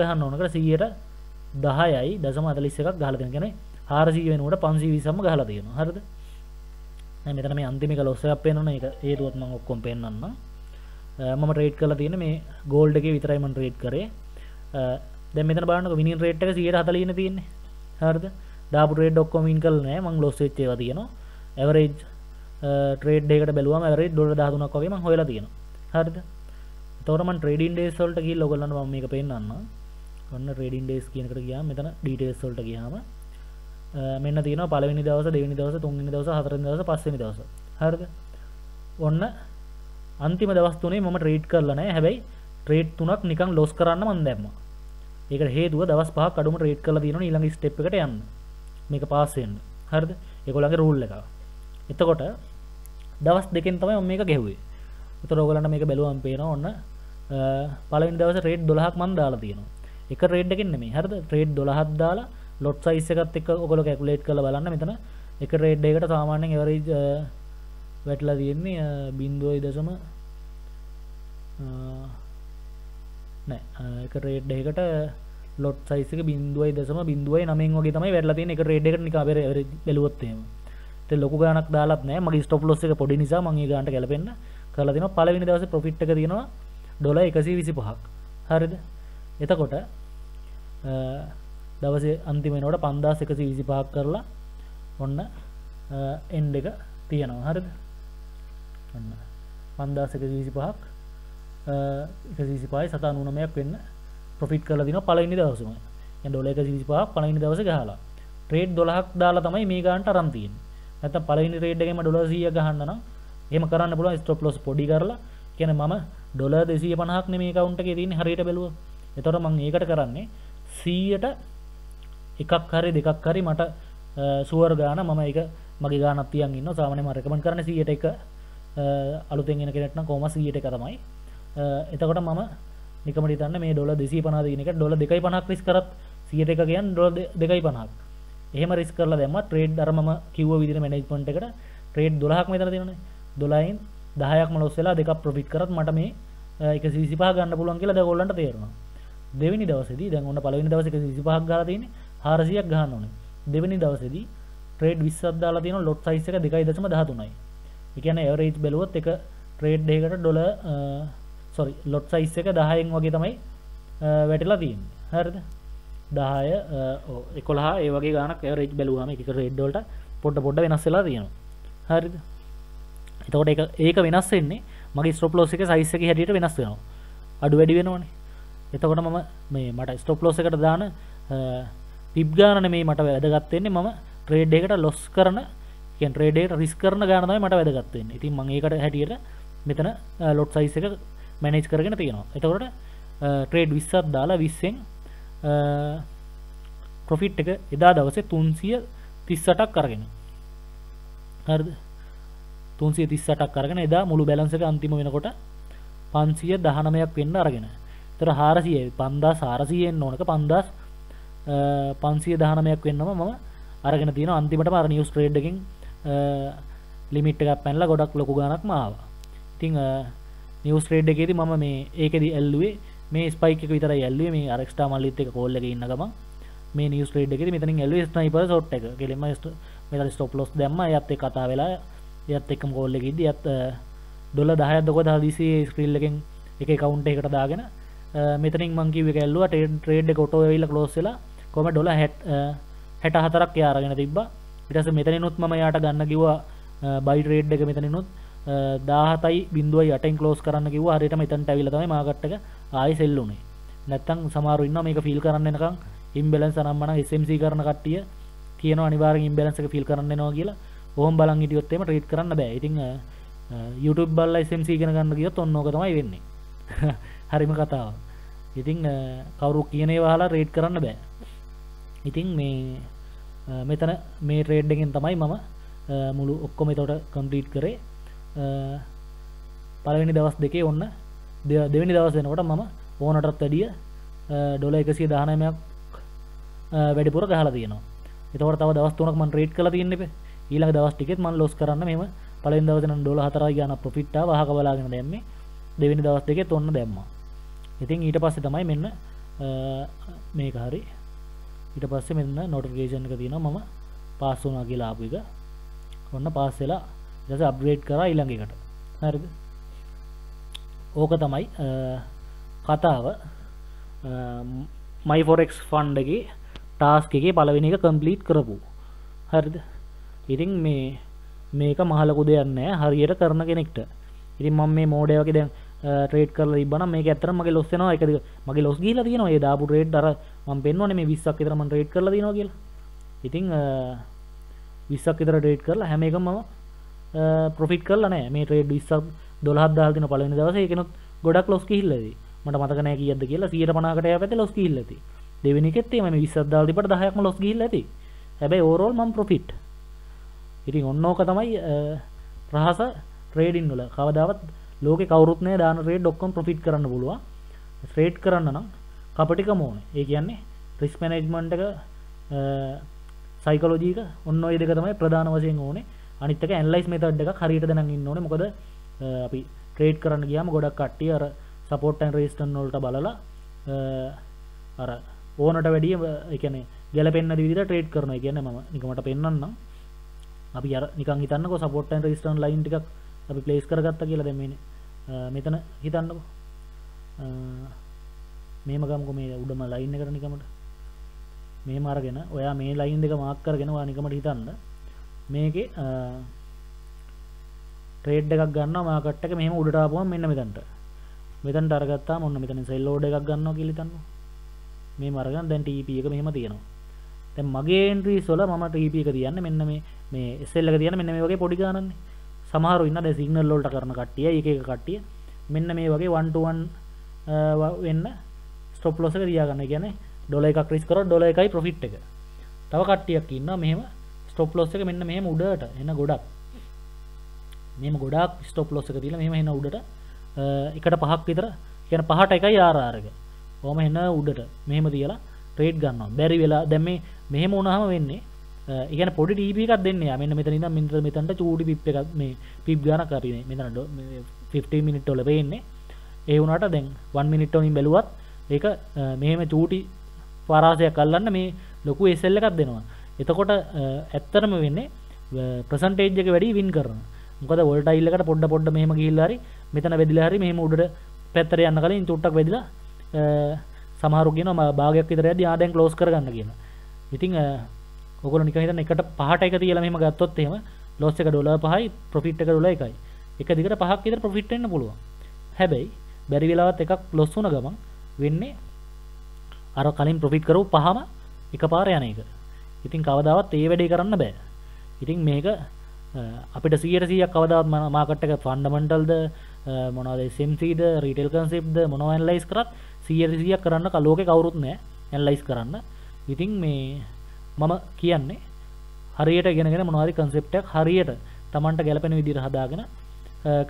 ගහන්න ඕන කර 110.41ක් ගහලා තියෙනවා. කියන්නේ 400 වෙනකොට 520ක්ම ගහලා තියෙනවා. හරිද? දැන් මෙතන මේ අන්තිම එක ලොස් එකක් පේනවනේ. ඒක හේතුවත් මම ඔක්කොම පෙන්නන්නම්. මම ට්‍රේඩ් කරලා තියෙන මේ ගෝල්ඩ් එකේ විතරයි මම ට්‍රේඩ් කරේ. දැන් මෙතන බලන්නකො විනින් රේට් එක 140 නේ තියෙන්නේ. හරිද? දාපු ට්‍රේඩ් ඔක්කොම වින් කළා නෑ. මම ලොස් වෙච්ච ඒවා තියෙනවා. ඇවරේජ් ට්‍රේඩ් එකකට බැලුවම ඇවරේජ් $13ක් වගේ මම හොයලා තියෙනවා. හරිද? එතකොට මම ට්‍රේඩින් ඩේස් වලට ගිහින් ඔයගොල්ලන්ට මම මේක පෙන්නන්නම්. ඔන්න ට්‍රේඩින් ඩේස් කියන එකට ගියාම මෙතන ඩීටේල්ස් වලට ගියාම මෙන්න තියෙනවා පළවෙනි දවස, දෙවෙනි දවස, තුන්වෙනි දවස, හතරවෙනි දවස, පස්වෙනි දවස. හරිද? ඔන්න අන්තිම දවස් තුනේ මම ට්‍රේඩ් කරලා නැහැ. හැබැයි ට්‍රේඩ් තුනක් නිකන් ලොස් කරන්න මම දැම්මා. ඒකට හේතුව දවස් 5ක් අඩුම ට්‍රේඩ් කරලා තියෙනවනේ ඊළඟ ස්ටෙප් එකට යන්න. මේක පාස් වෙන්න. හරිද? ඒගොල්ලන්ගේ රූල් එක. එතකොට දවස් 2කින් තමයි මම මේක ගෙවුවේ. ඒතර ඔයගොල්ලන්ට මේක බැලුවම පේනවා ඔන්න පළවෙනි දවසේ ට්‍රේඩ් 12ක් මම දාලා තියෙනවා. එක ට්‍රේඩ් එකකින් නෙමෙයි. හරිද? ට්‍රේඩ් 12ක් දාලා ලොට් සයිස් එකත් එක්ක ඔයගොල්ලෝ කැල්කියුලේට් කරලා බලන්න. මෙතන එක ට්‍රේඩ් එකකට සාමාන්‍යයෙන් ඇවරේජ් වැටලා තියෙන්නේ 0.0 නෑ එක රේඩ් එකකට ලොට් සයිස් එක 0.09 වගේ තමයි වැටලා තියෙන්නේ. එක රේඩ් එකකට නිකන් අපේ බැලුවොත් එහෙම. ඉතින් ලොකු ගාණක් දාලත් නෑ. මගේ ස්ටොප් ලොස් එක පොඩි නිසා මම ඒ ගාණට ගැලපෙන්න කරලා දෙනවා. පළවෙනි දවසේ ප්‍රොෆිට් එක තියෙනවා $125ක්. හරිද? එතකොට දවසේ අන්තිම වෙනකොට 5125ක් කරලා ඔන්න end එක තියෙනවා. හරිද? ඔන්න 5125ක් 125යි 799ක් වෙන්න ප්‍රොෆිට් කරලා දිනවා පළවෙනි දවසේම. දැන් $125ක් පළවෙනි දවසේ ගහලා ට්‍රේඩ් 12ක් දාලා තමයි මේ ගානට අරන් තියෙන්නේ. නැත්තම් පළවෙනි ට්‍රේඩ් එකේම $100ක් ගහන්න නම් එහෙම කරන්න පුළුවන් ස්ටොප් ලොස් පොඩි කරලා. කියන්නේ මම $250ක් නෙමේ account එකේ තියෙන්නේ හරියට බැලුවා. ඒතකොට මම ඒකට කරන්නේ 100ට එකක් හරි දෙකක් හරි මට ෂුවර් ගාන මම ඒක මගේ ගානක් තියන් ඉන්නවා. සාමාන්‍යයෙන් මම රෙකමන්ඩ් කරන්නේ 100ට එක අලුතෙන් එන කෙනෙක් නම් කොහොමද 100ට එක තමයි. එතකොට මම නිකමට හිතන්නේ මේ $250 දින එක $2.50ක් රිස්ක් කරත් 100ට එක කියන්නේ $2.50ක්. එහෙම රිස්ක් කරලා දැම්මා ට්‍රේඩ් අර මම කිව්ව විදිහට මැනේජ්මන්ට් එකට ට්‍රේඩ් 12ක් මෙතන තියෙනනේ. 12න් 10ක්ම ලොස් වෙලා දෙකක් ප්‍රොෆිට් කරත් මට මේ 125 ගන්න පුළුවන් කියලා දැන් ඔයගොල්ලන්ට තේරෙනවා. දෙවෙනි දවසේදී දැන් ඔන්න පළවෙනි දවසේ 125ක් ගහලා තියෙන්නේ 400ක් ගහන්න ඕනේ. දෙවෙනි දවසේදී ට්‍රේඩ් 20ක් දාලා තියෙනවා ලොට් සයිස් එක 2.13යි. ඒ කියන්නේ ඇවරේජ් බැලුවොත් එක ට්‍රේඩ් එකකට $10 ලොට් සයිස් එක 10න් වගේ තමයි වැටලා තියෙන්නේ. හරිද? 10 11 ඒ වගේ ගානක් ඇවරේජ් බැලුවාම එක එක රේට් වලට පොඩ පොඩ වෙනස් වෙලා තියෙනවා. හරිද? එතකොට ඒක වෙනස් වෙන්නේ මගේ ස්ටොප් ලොස් එකේ සයිස් එකේ හැටියට වෙනස් වෙනවා. අඩු වැඩි වෙනවනේ. එතකොට මම මේ මට ස්ටොප් ලොස් එකට දාන පිප් ගාන නෙමෙයි මට වැදගත් වෙන්නේ, මම ට්‍රේඩ් එකට ලොස් කරන, කියන්නේ ට්‍රේඩ් එකට රිස්ක් කරන ගාන තමයි මට වැදගත් වෙන්නේ. ඉතින් මම ඒකට හැටියට මෙතන ලොට් සයිස් එක මැනේජ් කරගෙන තියෙනවා. එතකොට ට්‍රේඩ් 20ක් දාලා 20ෙන් ප්‍රොෆිට් එක එදා දවසේ 338ක් අරගෙන. හරිද? 338ක් අරගෙන එදා මුළු බැලන්ස් එක අන්තිම වෙනකොට 519ක් වෙන්න අරගෙන. ඒතර 400 5400 එන්න ඕනක 5519ක් වෙන්නම මම අරගෙන තියෙනවා. අන්තිමටම අර නිවුස් ට්‍රේඩ් එකකින් ලිමිට් එකක් පැනලා ගොඩක් ලොකු ගාණක්ම ආවා. ඉතින් නිවුස් ට්‍රේඩ් එකේදී මම මේ ඒකෙදි ඇල්ලුවේ මේ ස්පයික් එක විතරයි ඇල්ලුවේ. මේ අර එක්ස්ට්‍රා මල්ලිත් එක කෝල් එකේ ඉන්න ගමන් මේ නිවුස් ට්‍රේඩ් එකේදී මෙතනින් ඇල්ලුවේ ස්නයිපර් ෂොට් එක. කෙලින්ම මෙතන ස්ටොප් ලොස් දැම්මා. එයාත් එක්ක කතා වෙලා එයාත් එක්කම කෝල් එකේ ඉද්දි එයාත් $10ක් දකෝද 200 ස්ක්‍රීල් එකෙන් එක account එකකට දාගෙන මෙතනින් මං කිව්ව එක ඇල්ලුවා. ට්‍රේඩ් එක ඔටෝ වෙවිලා ක්ලෝස් වෙලා කොහමද $64ක් එයා අරගෙන තිබ්බා. ඊට පස්සේ මෙතනිනුත් මම එයාට ගන්න කිව්වා buy trade එක මෙතනිනුත් 17.08න් ක්ලෝස් කරන්න කිව්වා. හරියටම එතනට ඇවිල්ලා තමයි මාකට් එක ආයෙ සෙල් වුනේ. නැත්තම් සමහරව ඉන්නවා මේක ෆීල් කරන්න එනකම් ඉම්බැලන්ස් අනම්මනම් SMC කරන කට්ටිය කියන අනිවාර්යෙන් ඉම්බැලන්ස් එක ෆීල් කරන්න එනවා කියලා. ඕම් බලන් හිටියොත් එහෙම ට්‍රේඩ් කරන්න බෑ. ඉතින් YouTube බලලා SMC ඉගෙන ගන්න ගියොත් ඔන්න ඕක තමයි වෙන්නේ. හරිම කතාව. ඉතින් කවුරු කියන ඒවා අහලා ට්‍රේඩ් කරන්න බෑ. ඉතින් මේ මෙතන මේ ට්‍රේඩ් එකෙන් තමයි මම මුළු ඔක්කොම ඒකට කම්ප්ලීට් කරේ. පළවෙනි දවස් දෙකේ ඔන්න දෙවෙනි දවස් වෙනකොට මම ඕනටත් වැඩිය $119ක් වැඩිපුර ගහලා තියෙනවා. ඒතකොට තව දවස් 3ක් මම ට්‍රේඩ් කරලා තියෙන්න ඉපේ. ඊළඟ දවස් ටිකෙත් මම ලොස් කරන්න මෙහෙම පළවෙනි දවසේ නම් $4 ගාන ප්‍රොෆිට් ආව. අහක බලාගෙන දැම්මේ. දෙවෙනි දවස් දෙකේත් ඔන්න දැම්මා. ඉතින් ඊට පස්සේ තමයි මෙන්න මේක හරි. ඊට පස්සේ මෙන්න notification එක තියෙනවා මම පාස් වුණා කියලා ආපු එක. ඔන්න පාස් වෙලා දැස අප්ග්‍රේඩ් කරා ඊළඟ එකට. හරිද? ඕක තමයි කතාව. my forex fund එකේ ටාස්ක් එකේ පළවෙනි එක කම්ප්ලීට් කරපු. හරිද? ඉතින් මේක මහ ලොකු දෙයක් නෑ හරියට කරන කෙනෙක්ට. ඉතින් මම මේ මෝඩේ වගේ දැන් ට්‍රේඩ් කරලා තිබ්බනම් මේක ඇත්තටම මගේ ලොස් වෙනවා. ඒක මගේ ලොස් ගිහිලා තියෙනවා. ඒ දාපු ට්‍රේඩ් අර මම පෙන්වන්නේ මේ 20ක් විතර මම ට්‍රේඩ් කරලා තියෙනවා කියලා. ඉතින් 20ක් විතර ට්‍රේඩ් කරලා හැම එකම මම ප්‍රොෆිට් කරලා නැහැ. මේ ට්‍රේඩ් 12ක් දාලා දින පළවෙනි දවසේ ඒකනොත් ගොඩක් ලොස් ගිහිල්ලා තියෙයි. මට මතක නැහැ කීයක්ද කියලා 150කට යාපැත්තේ ලොස් ගිහිල්ලා තියෙයි. දෙවෙනි එකෙත් එහෙම මේ 20ක් දාලා තිබ්බට 10ක්ම ලොස් ගිහිල්ලා තියෙයි. හැබැයි ඕවර්ඕල් මම ප්‍රොෆිට්. ඉතින් ඔන්න ඕක තමයි රහස ට්‍රේඩින් වල. කවදාවත් ලෝකේ කවුරුත් නැහැ දාන ට්‍රේඩ් ඔක්කොම ප්‍රොෆිට් කරන්න පුළුවන්. ට්‍රේඩ් කරන්න නම් කපටිකම ඕනේ. ඒ කියන්නේ රිස්ක් මැනේජ්මන්ට් එක සයිකොලොජි එක ඔන්න ඔය දෙක තමයි ප්‍රධාන වශයෙන් ඕනේ. අනිත් එක ඇනලයිස් මෙතඩ් එකක් හරියට දැනන් ඉන්න ඕනේ. මොකද අපි ට්‍රේඩ් කරන්න ගියාම ගොඩක් කට්ටිය අර සපෝට් ඇන් රෙසිස්ටන්ස් වලට බලලා අර ඕනට වැඩිය ඒ කියන්නේ ගැලපෙන්නේ නැති විදිහට ට්‍රේඩ් කරනවා. ඒ කියන්නේ මම නිකමට පෙන්නන්නම්. අපි අර නිකන් හිතන්නකෝ සපෝට් ඇන් රෙසිස්ටන්ස් ලයින් ටිකක් අපි ප්ලේස් කරගත්තා කියලා. දැන් මේනේ මෙතන හිතන්නකෝ මේම ගමුකෝ මේ උඩම ලයින් එකට නිකමට මේම අරගෙන ඔයා මේ ලයින් දෙක මාක් කරගෙන ඔයා නිකමට හිතන්න මේකේ ට්‍රේඩ් එකක් ගන්නවා මාකට් එක මෙහෙම උඩට ආපුවම මෙන්න මෙතනට. මෙතනට අරගත්තාම ඔන්න මෙතන සෙල් ලෝඩ් එකක් ගන්නවා කියලා හිතන්න. මේම අරගෙන දැන් TP එක මෙහෙම තියෙනවා. දැන් මගේ එන්ට්‍රීස් වල මම TP එක තියන්නේ මෙන්න මේ SL එක තියන්නේ මෙන්න මේ වගේ පොඩි ගානන්නේ. සමහරව ඉන්න දැන් සිග්නල් වලට කරන කට්ටිය, එක කට්ටිය මෙන්න මේ වගේ 1 to 1 වෙන්න ස්ටොප් ලොස් එක තියාගන්න. ඒ කියන්නේ $1ක් රිස්ක් කරොත් $1යි ප්‍රොෆිට් එක. තව කට්ටියක් ඉන්නවා මෙහෙම ස්ටොප් ලොස් එක මෙන්න මෙහෙම උඩට එන ගොඩක්. මෙහෙම ගොඩක් ස්ටොප් ලොස් එක තියලා මෙහෙම එන උඩට එකට 5ක් විතර, කියන 5ට 1යි RR එක. කොහොම එන උඩට මෙහෙම තියලා ට්‍රේඩ් ගන්නවා. බැරි වෙලා දැන් මේ මෙහෙම වුණාම වෙන්නේ ඒ කියන්නේ පොඩි TP එකක් දෙන්නේ. මෙන්න මෙතන ඉඳන් මෙතනට චූටි පිප් එකක් මේ පිප් ගානක් හරිනේ. මෙතන 15 මිනිත් වල වෙන්නේ. ඒ වුණාට දැන් 1 මිනිත් වලින් බැලුවත් ඒක මෙහෙම චූටි පරාසයක් අල්ලන්න මේ ලොකු SL එකක් දෙනවා. එතකොට ඇත්තටම වෙන්නේ ප්‍රසන්ටේජ් එක වැඩි වින් කරනවා. මොකද වොල්ටයිල් එකට පොඩ පොඩ මෙහෙම ගිහිල්ලා හරි මෙතන වැදිලා හරි මෙහෙම උඩට පැත්තට යන්න කලින් චුට්ටක් වැදිලා සමහරු කියනවා භාගයක් විතර යද්දී ආදායම් ක්ලෝස් කරගන්න කියලා. ඉතින් ඔයගොල්ලෝ නිකන් හිතන්න 1/5ට එක තියලා මෙහෙම ගත්තොත් එහෙම loss එක $5යි profit එක $1යි. එක දිගට 5ක් විතර profit වෙන්න පුළුවන්. හැබැයි බැරි වෙලාවත් එකක් loss වුණ ගමන් වෙන්නේ අර කලින් profit කරව 5ම එකපාර යන එක. ඉතින් කවදාවත් ඒ වැඩේ කරන්න බෑ. ඉතින් මේක අපිට 100% කවදාවත් මාකට් එක ෆන්ඩමන්ටල් ද මොනවාද SMC ද රීටේල් concept ද මොනව ඇනලයිස් කරත් 100% කරන්න කලෝකේ කවුරුත් නැහැ ඇනලයිස් කරන්න. ඉතින් මේ මම කියන්නේ හරියට ඉගෙනගෙන මොනවාරි concept එකක් හරියට Tamanට ගැලපෙන විදිහට හදාගෙන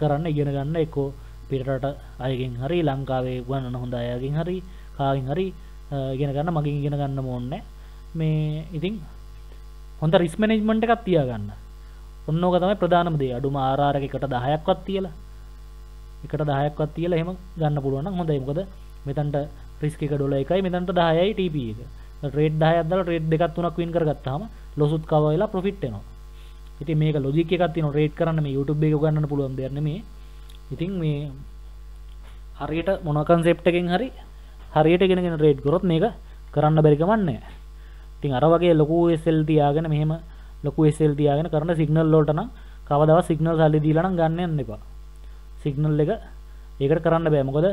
කරන්න ඉගෙන ගන්න එක්කෝ පිටරට අයගෙන් හරි ලංකාවේ ගුවන් හොඳ අයගෙන් හරි කාගෙන් හරි ඉගෙන ගන්න මගෙන් ඉගෙන ගන්න ඕනේ. මේ ඉතින් හොඳ රිස්ක් මැනේජ්මන්ට් එකක් තියාගන්න. ඔන්නෝක තමයි ප්‍රධානම දේ. අඩුම RR එක 1/10ක්වත් තියලා 1/10ක්වත් තියලා එහෙම ගන්න පුළුවන් නම් හොඳයි. මොකද මෙතනට රිස්ක් එක $1යි මෙතනට 10යි TP එක. ට්‍රේඩ් 10ක් දාලා ට්‍රේඩ් 2-3ක් වින් කරගත්තාම ලොසුත් කවර් වෙලා ප්‍රොෆිට් එනවා. ඉතින් මේක ලොජික් එකක් තියෙනවා ට්‍රේඩ් කරන්න මේ YouTube එකේ උගන්වන්න පුළුවන් දෙයක් නෙමෙයි. ඉතින් මේ හරියට මොන concept එකකින් හරි හරියට ඉගෙනගෙන ට්‍රේඩ් කරොත් මේක කරන්න බැරි කමක් නැහැ. ඉතින් අර වගේ ලොකු SL තියාගෙන මෙහෙම ලොකු SL තියාගෙන කරන සිග්නල් වලට නම් කවදාවත් සිග්නල් සල්ලි දීලා නම් ගන්න යන්න එපා. සිග්නල් එක ඒකට කරන්න බෑ. මොකද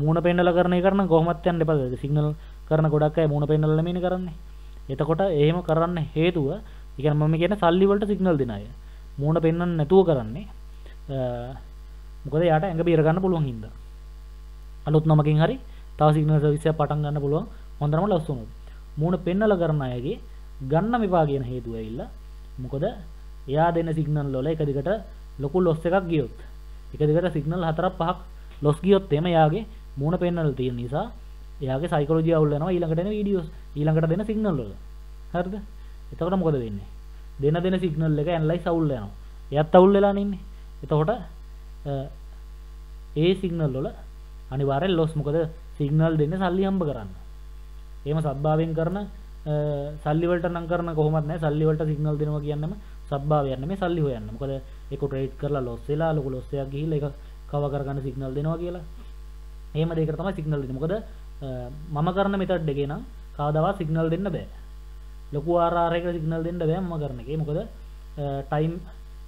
මූණ පෙන්නලා කරන එක නම් කොහොමවත් යන්න එපා. සිග්නල් කරන ගොඩක් අය මූණ පෙන්නලා නෙමෙයිනේ කරන්නේ. එතකොට එහෙම කරන්න හේතුව, ඒ කියන්නේ මම කියන්නේ සල්ලි වලට සිග්නල් දෙන අය. මූණ පෙන්නන්න නැතුව කරන්නේ. මොකද යාට ඇඟ බීර ගන්න පුළුවන් හින්දා. අලුත් නමකින් හරි තව සිග්නල් සර්විස් එකක් පටන් ගන්න පුළුවන්. හොඳටම ලොස් වුණොත්. මූණ පෙන්නලා කරන අයගේ ගන්න මෙපා කියන හේතුව ඇවිල්ලා මොකද එයා දෙන සිග්නල් වල එක දිගට ලොකු ලොස් එකක් ගියොත් එක දිගට සිග්නල් 4-5ක් ලොස් ගියොත් එහෙම එයාගේ මූණ පෙන්නලා තියෙන නිසා එයාගේ සයිකොලොජි අවුල් වෙනවා ඊළඟට එන වීඩියෝස් ඊළඟට දෙන සිග්නල් වල. හරිද? එතකොට මොකද වෙන්නේ? දෙන සිග්නල් එක ඇනලයිස් අවුල් වෙනවා. එයාත් අවුල් වෙලානේ ඉන්නේ. එතකොට ඒ සිග්නල් වල අනිවාර්යෙන් ලොස්. මොකද සිග්නල් දෙන්නේ සල්ලි හම්බ කරන්න. එහෙම සබ්භාවයෙන් කරන සල්ලි වලට නම් කරන කොහොමවත් නැහැ. සල්ලි වලට සිග්නල් දෙනවා කියන්නම සබ්භාවයක් නෙමෙයි සල්ලි හොයන්න. මොකද ඒක ට්‍රේඩ් කරලා ලොස් වෙලා ලොකු ලොස් එකක් ගිහිල්ලා ඒක කව කරගන්න සිග්නල් දෙනවා කියලා. එහෙම දෙයකට තමයි සිග්නල් දෙන්නේ. මොකද මම කරන මෙතඩ් එකේ නම් කවදාවත් සිග්නල් දෙන්න බෑ. ලොකු RR එකකට සිග්නල් දෙන්න බෑ මම කරන එකේ. මොකද ටයිම්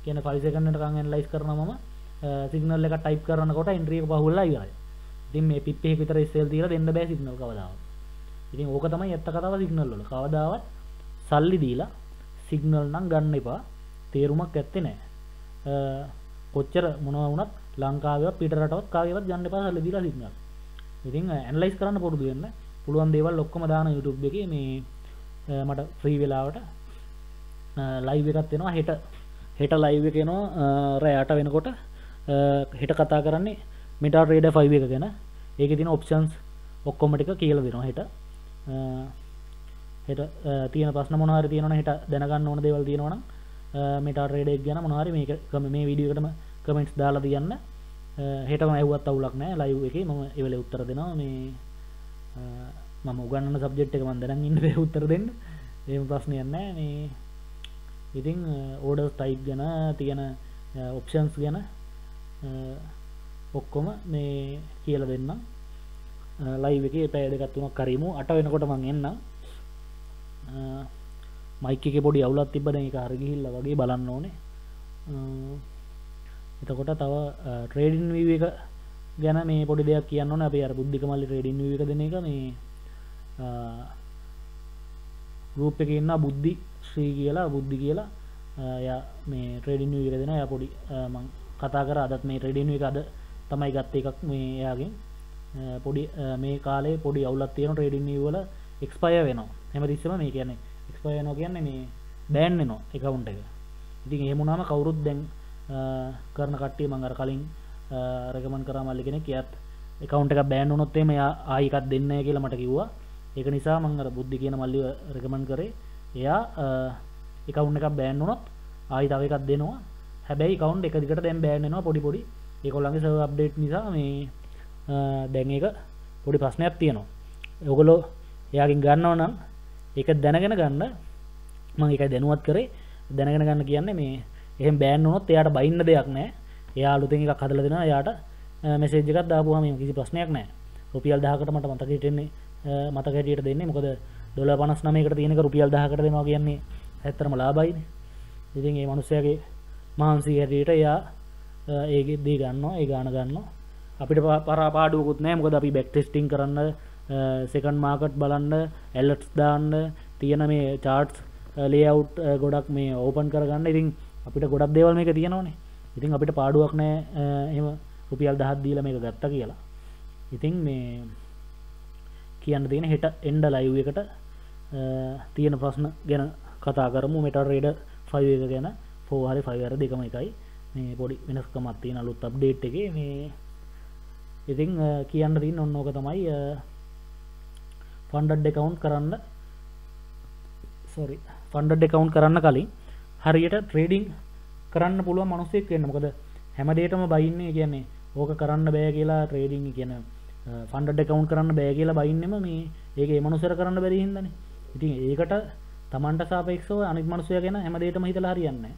කියන්නේ 5 second එකට කන් ඇනලයිස් කරනවා මම සිග්නල් එක ටයිප් කරනකොට එන්ට්‍රි එක පහුවෙලා ඉවරයි. ඉතින් මේ පිප් එකේ විතර SL දීලා දෙන්න බෑ සිග්නල් කවදාවත්. ඉතින් ඕක තමයි ඇත්ත කතාව සිග්නල් වල. කවදාවත් සල්ලි දීලා සිග්නල් නම් ගන්න එපා. තේරුමක් ඇත්තේ නැහැ. කොච්චර මොනවා වුණත් ලංකාවේවත් පිට රටවත් කාගේවත් ගන්න එපා සල්ලි දීලා සිග්නල්. ඉතින් ඇනලයිස් කරන්න පුරුදු වෙන්න. පුළුවන් දේවල් ඔක්කොම දාන YouTube එකේ මේ මට ෆ්‍රී වෙලාවට ලයිව් එකක් එනවා හෙට. හෙට ලයිව් එක එනවා රෑ 8 වෙනකොට. හෙට කතා කරන්නේ meta trader 5 එක ගැන. ඒකේ තියෙන options ඔක්කොම ටික කියලා දෙනවා හෙට. හෙට තියෙන ප්‍රශ්න මොනවා හරි තියෙනවනම් හෙට දැනගන්න ඕන දේවල් තියෙනවනම් meta trader එක ගැන මොනවා හරි මේක මේ වීඩියෝ එකටම කමෙන්ට්ස් දාලා තියන්න. හෙටම ඇහුවත් අවුලක් නැහැ. ලයිව් එකේ මම ඒවලේ උත්තර දෙනවා. මේ මම උගන්වන සබ්ජෙක්ට් එක මම දැනන් ඉන්න බෑ උත්තර දෙන්න. එහෙම ප්‍රශ්නයක් නැහැ. මේ ඉතින් orders type ගැන තියෙන options ගැන ඔක්කොම මේ කියලා දෙන්නම්. ලයිව් එකේ පැය 2-3ක් කරීමු. 8 වෙනකොට මම එන්නම්. මයික් එකේ පොඩි අවුලක් තිබ්බා. දැන් ඒක හරිය ගිහිල්ලා වගේ බලන්න ඕනේ. එතකොට තව ට්‍රේඩින් view එක ගැන මේ පොඩි දෙයක් කියන්න ඕනේ. අපි අර බුද්ධික මල්ලි ට්‍රේඩින් view එක දෙන එක මේ group එකේ ඉන්න බුද්ධි ශ්‍රී කියලා බුද්ධි කියලා එයා මේ ට්‍රේඩින් view එක දෙනවා. එයා පොඩි මම කතා කරා අදත් මේ ට්‍රේඩින් view එක අද තමයි ගත්තේ එකක් මේ එයාගෙන්. පොඩි මේ කාලේ පොඩි අවුලක් තියෙනවා ට්‍රේඩින් view වල expire වෙනවා. හැමතිස්සෙම මේ කියන්නේ expire වෙනවා කියන්නේ මේ බෑන් වෙනවා account එක. ඉතින් එහෙම වුණාම කවුරුත් දැන් කරන කට්ටිය මම අර කලින් recommend කරා මල්ලි කෙනෙක් එයාත් account එක බෑන් වුණොත් එහෙම එයා ආයි එකක් දෙන්නේ නැහැ කියලා මට කිව්වා. ඒක නිසා මම අර බුද්ධි කියන මල්ලිව recommend කරේ. එයා account එක බෑන් වුණොත් ආයි තව එකක් දෙනවා. හැබැයි account එක දිගට දැන් බෑන් වෙනවා පොඩි පොඩි. ඒගොල්ලන්ගේ server update නිසා මේ දැන් ඒක පොඩි ප්‍රශ්නයක් තියෙනවා. ඔයගොල්ලෝ එයාගෙන් ගන්නව නම් ඒක දැනගෙන ගන්න. මම ඒකයි දැනුවත් කරේ. දැනගෙන ගන්න කියන්නේ මේ එහෙම බෑන් වුණොත් එයාට බයින්න දෙයක් නැහැ. එයා අලුතෙන් එකක් හදලා දෙනවා. එයාට මෙසේජ් එකක් දාපුවාම කිසි ප්‍රශ්නයක් නැහැ. රුපියල් 1000කට මට මතක හිටින්නේ මතක හැටියට දෙන්නේ මොකද ඩොලර් 59කට තියෙන එක රුපියල් 1000කට දෙනවා කියන්නේ ඇත්තටම ලාභයිනේ. ඉතින් මේ මිනිස්යාගේ මහන්සිය හැටියට එයා ඒකේ දී ගන්නවා ඒ ගාන ගන්නවා. අපිට පාඩුවකුත් නැහැ මොකද අපි බෑක් ටෙස්ටිං කරන්න සෙකන්ඩ් මාකට් බලන්න ඇලර්ට්ස් දාන්න තියෙන මේ charts layout ගොඩක් මේ ඕපන් කරගන්න. ඉතින් අපිට ගොඩක් දේවල් මේක තියෙනවනේ. ඉතින් අපිට පාඩුවක් නැහැ එහෙම රුපියල් 1000ක් දීලා මේක ගත්තා කියලා. ඉතින් මේ කියන්න තියෙන හෙට end live එකට තියෙන ප්‍රශ්න ගැන කතා කරමු. meta trader 5 එක ගැන 4 හරි 5 හරි දෙකම එකයි. මේ පොඩි වෙනස්කමක් තියෙන අලුත් අප්ඩේට් එකේ මේ ඉතින් කියන්න තියෙන ඔන්න ඕක තමයි funded account කරන්න sorry funded account කරන්න කලින් හරියට trading කරන්න පුළුවන් මිනිස්සෙක් වෙන්න. මොකද හැම දෙයකම බයින්නේ කියන්නේ ඕක කරන්න බෑ කියලා trading කියන funded account කරන්න බෑ කියලා බයින්නෙම මේ ඒක ඒ මනුස්සයර කරන්න බැරි හින්දානේ. ඉතින් ඒකට Tamanට සාපේක්ෂව අනිත් මිනිස්සයා ගැන හැම දෙයකම හිතලා හරියන්නේ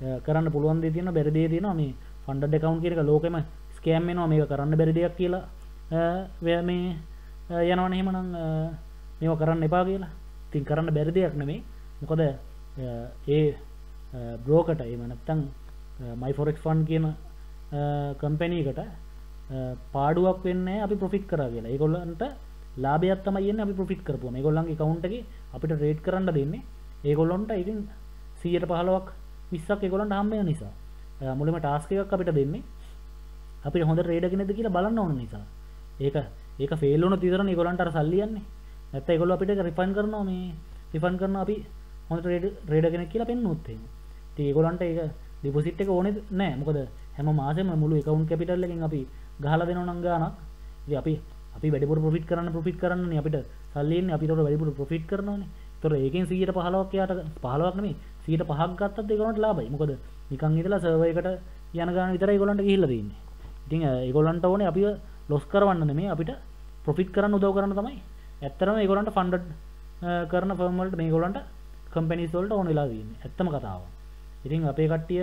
නැහැ. කරන්න පුළුවන් දේ තියෙනවා බැරි දේ තියෙනවා. මේ funded account කියන එක ලෝකෙම scam වෙනවා මේක කරන්න බැරි දෙයක් කියලා මේ යනවනේ. එහෙමනම් මේව කරන්න එපා කියලා. ඉතින් කරන්න බැරි දෙයක් නෙමෙයි. මොකද ඒ බ්‍රෝකර්ට එහෙම නැත්නම් my forex fund කියන කම්පැනි එකට පාඩුවක් වෙන්නේ අපි ප්‍රොෆිට් කරා කියලා. ඒගොල්ලන්ට ලාභයක් තමයි එන්නේ අපි ප්‍රොෆිට් කරපුවම. ඒගොල්ලන්ගේ account එකේ අපිට trade කරන්න දෙන්නේ. ඒගොල්ලන්ට ඉතින් 100%ක් 20ක් ඒගොල්ලන්ට හම්බ වෙන නිසා. මුලින්ම task එකක් අපිට දෙන්නේ. අපිට හොඳ trader කෙනෙක්ද කියලා බලන්න ඕන නිසා. ඒක ෆේල් වුණොත් විතරනේ ඒගොල්ලන්ට අර සල්ලි යන්නේ. නැත්නම් ඒගොල්ලෝ අපිට රිෆන්ඩ් කරනවා මේ රිෆන්ඩ් කරනවා අපි හොඳ ට්‍රේඩර් කෙනෙක් කියලා පෙන්නුවොත් එහෙම. ඉතින් ඒගොල්ලන්ට ඒක ඩිපොසිට් එක ඕනේ නැහැ. මොකද හැම මාසෙම මුළු account capital එකෙන් අපි ගහලා දෙනවා නම් ගාණක්. ඉතින් අපි වැඩිපුර ප්‍රොෆිට් කරන්නනේ අපිට සල්ලි එන්නේ. අපි ඒකට වැඩිපුර ප්‍රොෆිට් කරනවානේ. ඒතොර ඒකෙන් 100%ක් යාට 15ක් නෙමෙයි 100%ක් ගත්තත් ඒගොල්ලන්ට ලාභයි. මොකද නිකන් ඉඳලා සර්වර් එකට යන ගාණ විතරයි ඒගොල්ලන්ට ගිහිල්ලා තියෙන්නේ. ඉතින් ඒගොල්ලන්ට ඕනේ අපිව ලොස් කරවන්න නෙමෙයි අපිට ප්‍රොෆිට් කරන්න උදව් කරන්න තමයි. ඇත්තටම ඒගොල්ලන්ට ෆන්ඩඩ් කරන ෆර්ම් වලට මේගොල්ලන්ට කම්පැනිස් වලට ඕන වෙලා තියෙන්නේ. ඇත්තම කතාව. ඉතින් අපේ කට්ටිය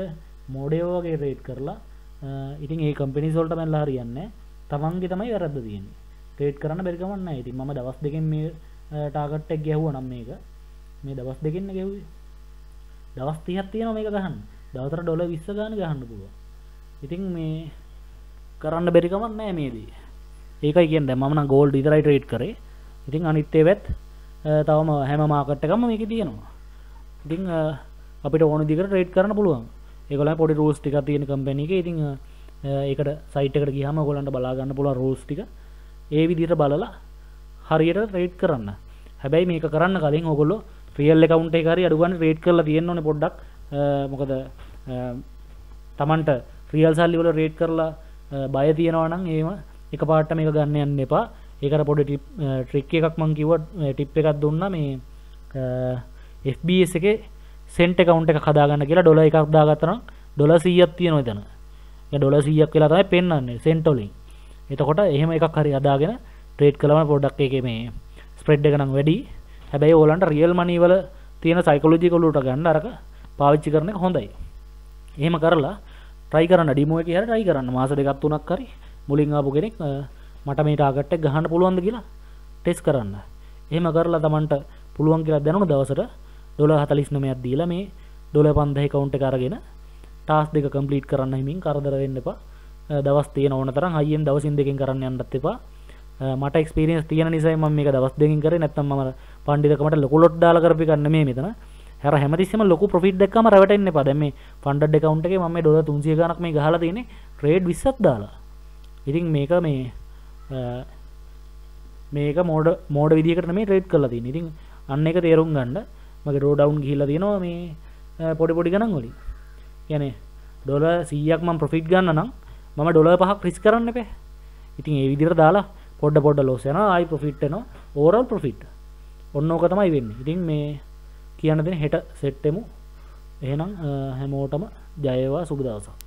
මොඩේව වගේ ට්‍රේඩ් කරලා ඉතින් ඒ කම්පැනිස් වලට බැලලා හරියන්නේ නැහැ. තමන්ගේ තමයි වැරද්ද තියෙන්නේ. ට්‍රේඩ් කරන්න බැරි කමක් නැහැ. ඉතින් මම දවස් දෙකෙන් මේ ටාගට් එක ගැහුවා නම් මේක මේ දවස් දෙකෙන් ගැහුවේ. දවස් 30ක් තියෙනවා මේක ගහන්න. දවසට ඩොලර් 20 ගන්න ගහන්න පුළුවන්. ඉතින් මේ කරන්න බැරි කමක් නැහැ මේ දේ. ඒකයි කියන්නේ දැන් මම නම් gold විතරයි ට්‍රේඩ් කරේ. ඉතින් අනිත් ඒවත් තවම හැම මාකට් එකම මේකේ තියෙනවා. ඉතින් අපිට ඕන විදිහට ට්‍රේඩ් කරන්න පුළුවන්. ඒගොල්ලන් පොඩි රූල්ස් ටිකක් තියෙන කම්පැනි එකේ. ඉතින් ඒකට සයිට් එකට ගියාම ඔයගොල්ලන්ට බලා ගන්න පුළුවන් රූල්ස් ටික. ඒ විදිහට බලලා හරියට ට්‍රේඩ් කරන්න. හැබැයි මේක කරන්න කලින් ඔයගොල්ලෝ රියල් account එක හරි අඩු ගන්න ට්‍රේඩ් කරලා තියෙන්න ඕනේ පොඩ්ඩක්. මොකද Tamanට රියල් සල්ලි වල ට්‍රේඩ් කරලා බය තියනවා නම් එහෙම එකපාරට මේක ගන්න යන්න එපා. ඒකට පොඩි ට්‍රික් එකක් මම කිව්වා ටිප් එකක් දුන්නා මේ FBS එකේ සෙන්ට් account එකක් හදාගන්න කියලා ඩොලර් එකක් දාගත්තා නම් ඩොලර් 100ක් තියෙනවා එතන. ඒ ඩොලර් 100ක් කියලා තමයි පෙන්වන්නේ සෙන්ට් වලින්. එතකොට එහෙම එකක් හරි හදාගෙන ට්‍රේඩ් කළාම පොඩ්ඩක් ඒකේ මේ ස්ප්‍රෙඩ් එක නම් වැඩි. හැබැයි ඕලන්ට රියල් මනි වල තියෙන සයිකොලොජිකල් උලට ගන්න අරක පාවිච්චි කරන එක හොඳයි. එහෙම කරලා try කරන්න ඩෙමෝ එකේ හැර try කරන්න මාස දෙකක් තුනක් හරි මුලින් ආපු කෙනෙක් මට මේ ටාගට් එක ගහන්න පුළුවන්ද කියලා ටෙස්ට් කරන්න. එහෙම කරලා Tamanට පුළුවන් කියලා දැනුණ දවසට ඩොලර් 49ක් දීලා මේ ඩොලර් 5000 account එක අරගෙන ටාස්ක් දෙක කම්ප්ලීට් කරන්න හිමින් කරදර වෙන්න එපා. දවස් තියෙන ඕන තරම් හයියෙන් දවසින් දෙකෙන් කරන්න යන්නත් එපා. මට එක්ස්පීරියන්ස් තියෙන නිසා මම මේක දවස් දෙකකින් කරේ. නැත්නම් මම පණ්ඩිතකමට ලොකු ලොට් දාලා කරපේ ගන්න මේ මෙතන. හැර හැමතිස්සෙම ලොකු ප්‍රොෆිට් දැක්කම රැවටෙන්න එපා. දැන් මේ ෆන්ඩඩ් account එකේ මම මේ ඩොලර් 300 ගණක් මේ ගහලා තියෙන්නේ ට්‍රේඩ් 20ක් දාලා. ඉතින් මේක මේක මෝඩ විදිහකට නෙමෙයි ට්‍රේඩ් කරලා තියෙන්නේ. ඉතින් අන්න එක තේරුම් ගන්න. මගේ ඩ්‍රෝ ඩවුන් ගිහිල්ලා තියෙනවා මේ පොඩි පොඩි ගණන් වලින්. يعني ඩොලර් 100ක් මම ප්‍රොෆිට් ගන්න නම් මම ඩොලර් 5ක් රිස්ක් කරන්න එපා. ඉතින් ඒ විදිහට දාලා පොඩ ලොස් යනවා. ආයි ප්‍රොෆිට් එනවා. Overall profit. ඔන්න ඕක තමයි වෙන්නේ. ඉතින් මේ කියන්න දෙන හෙට සෙට් එමු. එහෙනම් හැමෝටම ජය වේවා. සුබ දවසක්.